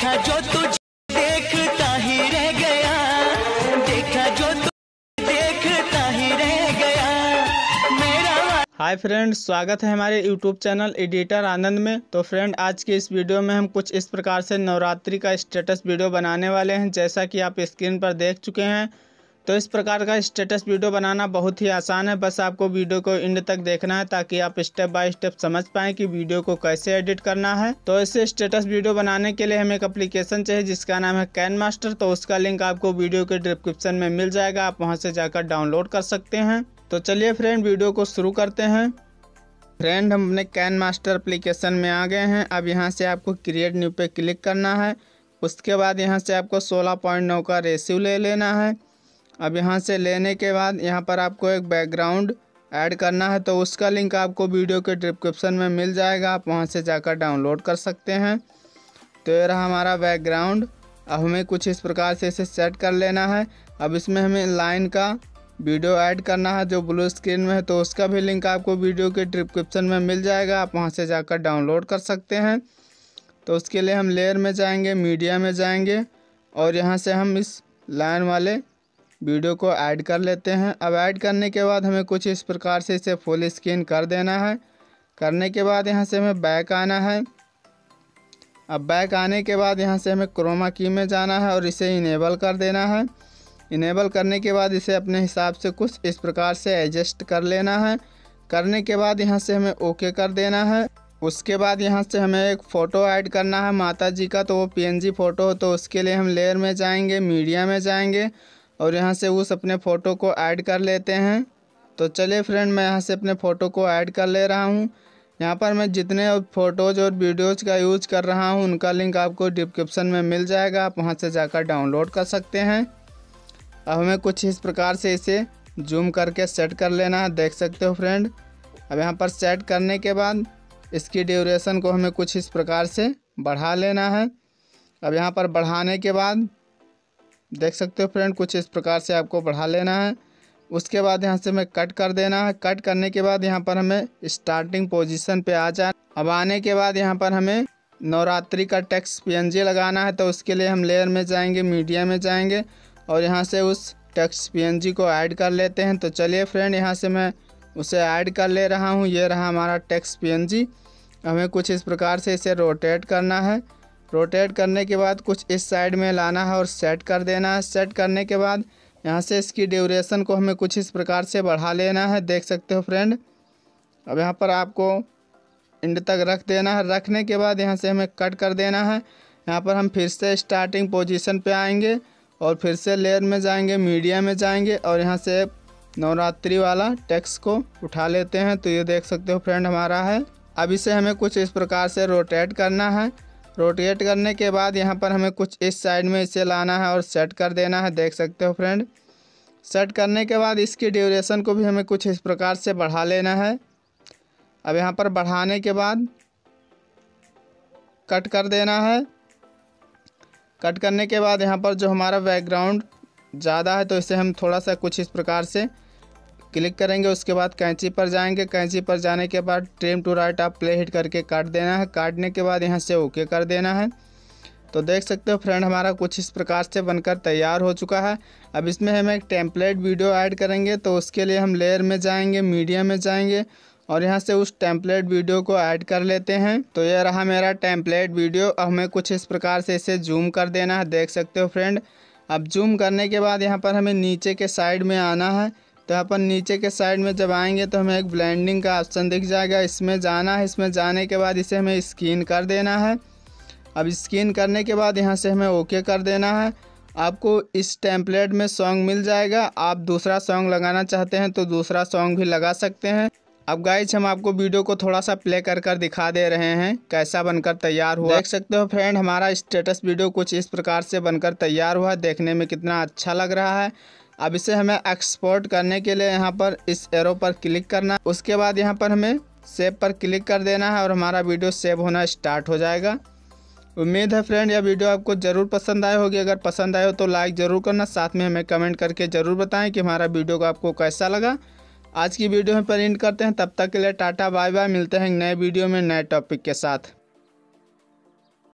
देखा जो तुझे देखता ही रह गया, देखा जो तुझे देखता ही रह गया मेरा। हाय फ्रेंड्स, स्वागत है हमारे YouTube चैनल एडिटर आनंद में। तो फ्रेंड, आज के इस वीडियो में हम कुछ इस प्रकार से नवरात्रि का स्टेटस वीडियो बनाने वाले हैं। जैसा कि आप स्क्रीन पर देख चुके हैं, तो इस प्रकार का स्टेटस वीडियो बनाना बहुत ही आसान है। बस आपको वीडियो को एंड तक देखना है ताकि आप स्टेप बाय स्टेप समझ पाएं कि वीडियो को कैसे एडिट करना है। तो ऐसे स्टेटस वीडियो बनाने के लिए हमें एक एप्लीकेशन चाहिए जिसका नाम है काइनमास्टर। तो उसका लिंक आपको वीडियो के डिस्क्रिप्शन में मिल जाएगा, आप वहाँ से जाकर डाउनलोड कर सकते हैं। तो चलिए फ्रेंड, वीडियो को शुरू करते हैं। फ्रेंड, हम अपने काइनमास्टर एप्लीकेशन में आ गए हैं। अब यहाँ से आपको क्रिएट न्यू पे क्लिक करना है। उसके बाद यहाँ से आपको 16:9 का रेशियो ले लेना है। अब यहाँ से लेने के बाद यहाँ पर आपको एक बैकग्राउंड ऐड करना है। तो उसका लिंक आपको वीडियो के डिस्क्रिप्शन में मिल जाएगा, आप वहाँ से जाकर डाउनलोड कर सकते हैं। तो ये रहा हमारा बैकग्राउंड। अब हमें कुछ इस प्रकार से इसे सेट कर लेना है। अब इसमें हमें लाइन का वीडियो ऐड करना है जो ब्लू स्क्रीन में है। तो उसका भी लिंक आपको वीडियो के डिस्क्रिप्शन में मिल जाएगा, आप वहाँ से जाकर डाउनलोड कर सकते हैं। तो उसके लिए हम लेयर में जाएँगे, मीडिया में जाएँगे और यहाँ से हम इस लाइन वाले वीडियो को ऐड कर लेते हैं। अब ऐड करने के बाद हमें कुछ इस प्रकार से इसे फुल स्क्रीन कर देना है। करने के बाद यहाँ से हमें बैक आना है। अब बैक आने के बाद यहाँ से हमें क्रोमा की में जाना है और इसे इनेबल कर देना है। इनेबल करने के बाद इसे अपने हिसाब से कुछ इस प्रकार से एडजस्ट कर लेना है। करने के बाद यहाँ से हमें ओके कर देना है। उसके बाद यहाँ से हमें एक फ़ोटो ऐड करना है माता जी का। तो वो PNG फ़ोटो हो, तो उसके लिए हम लेयर में जाएँगे, मीडिया में जाएँगे और यहाँ से उस अपने फ़ोटो को ऐड कर लेते हैं। तो चलिए फ्रेंड, मैं यहाँ से अपने फ़ोटो को ऐड कर ले रहा हूँ। यहाँ पर मैं जितने फ़ोटोज़ और वीडियोज़ का यूज़ कर रहा हूँ उनका लिंक आपको डिस्क्रिप्शन में मिल जाएगा, आप वहाँ से जाकर डाउनलोड कर सकते हैं। अब हमें कुछ इस प्रकार से इसे जूम करके सेट कर लेना है, देख सकते हो फ्रेंड। अब यहाँ पर सेट करने के बाद इसकी ड्यूरेशन को हमें कुछ इस प्रकार से बढ़ा लेना है। अब यहाँ पर बढ़ाने के बाद देख सकते हो फ्रेंड, कुछ इस प्रकार से आपको बढ़ा लेना है। उसके बाद यहाँ से हमें कट कर देना है। कट करने के बाद यहाँ पर हमें स्टार्टिंग पोजीशन पे आ जाए। अब आने के बाद यहाँ पर हमें नवरात्रि का टेक्स्ट PNG लगाना है। तो उसके लिए हम लेयर में जाएंगे, मीडिया में जाएंगे और यहाँ से उस टेक्स्ट PNG को ऐड कर लेते हैं। तो चलिए फ्रेंड, यहाँ से मैं उसे ऐड कर ले रहा हूँ। ये रहा हमारा टेक्स्ट PNG। हमें कुछ इस प्रकार से इसे रोटेट करना है। रोटेट करने के बाद कुछ इस साइड में लाना है और सेट कर देना है। सेट करने के बाद यहाँ से इसकी ड्यूरेशन को हमें कुछ इस प्रकार से बढ़ा लेना है, देख सकते हो फ्रेंड। अब यहाँ पर आपको एंड तक रख देना है। रखने के बाद यहाँ से हमें कट कर देना है। यहाँ पर हम फिर से स्टार्टिंग पोजीशन पे आएंगे और फिर से लेयर में जाएंगे, मीडिया में जाएंगे और यहाँ से नवरात्रि वाला टेक्स्ट को उठा लेते हैं। तो ये देख सकते हो फ्रेंड हमारा है। अब इसे हमें कुछ इस प्रकार से रोटेट करना है। रोटेट करने के बाद यहाँ पर हमें कुछ इस साइड में इसे लाना है और सेट कर देना है, देख सकते हो फ्रेंड। सेट करने के बाद इसकी ड्यूरेशन को भी हमें कुछ इस प्रकार से बढ़ा लेना है। अब यहाँ पर बढ़ाने के बाद कट कर देना है। कट करने के बाद यहाँ पर जो हमारा बैकग्राउंड ज़्यादा है तो इसे हम थोड़ा सा कुछ इस प्रकार से क्लिक करेंगे। उसके बाद कैंची पर जाएंगे। कैंची पर जाने के बाद ट्रिम टू राइट आप प्ले हिट करके काट देना है। काटने के बाद यहाँ से ओके कर देना है। तो देख सकते हो फ्रेंड, हमारा कुछ इस प्रकार से बनकर तैयार हो चुका है। अब इसमें हम एक टेम्पलेट वीडियो ऐड करेंगे। तो उसके लिए हम लेयर में जाएंगे, मीडिया में जाएंगे और यहाँ से उस टेम्पलेट वीडियो को ऐड कर लेते हैं। तो यह रहा मेरा टेम्पलेट वीडियो। अब हमें कुछ इस प्रकार से इसे जूम कर देना है, देख सकते हो फ्रेंड। अब जूम करने के बाद यहाँ पर हमें नीचे के साइड में आना है। तो अपन नीचे के साइड में जब आएंगे तो हमें एक ब्लेंडिंग का ऑप्शन दिख जाएगा, इसमें जाना है। इसमें जाने के बाद इसे हमें स्क्रीन कर देना है। अब स्क्रीन करने के बाद यहाँ से हमें ओके कर देना है। आपको इस टेम्पलेट में सॉन्ग मिल जाएगा, आप दूसरा सॉन्ग लगाना चाहते हैं तो दूसरा सॉन्ग भी लगा सकते हैं। अब गाइज, हम आपको वीडियो को थोड़ा सा प्ले कर कर दिखा दे रहे हैं कैसा बनकर तैयार हुआ। देख सकते हो फ्रेंड, हमारा स्टेटस वीडियो कुछ इस प्रकार से बनकर तैयार हुआ, देखने में कितना अच्छा लग रहा है। अब इसे हमें एक्सपोर्ट करने के लिए यहाँ पर इस एरो पर क्लिक करना है। उसके बाद यहाँ पर हमें सेव पर क्लिक कर देना है और हमारा वीडियो सेव होना स्टार्ट हो जाएगा। उम्मीद है फ्रेंड, यह वीडियो आपको ज़रूर पसंद आई होगी। अगर पसंद आए हो तो लाइक ज़रूर करना, साथ में हमें कमेंट करके ज़रूर बताएं कि हमारा वीडियो को आपको कैसा लगा। आज की वीडियो हम पर एंड करते हैं। तब तक के लिए टाटा, बाय बाय। मिलते हैं नए वीडियो में नए टॉपिक के साथ।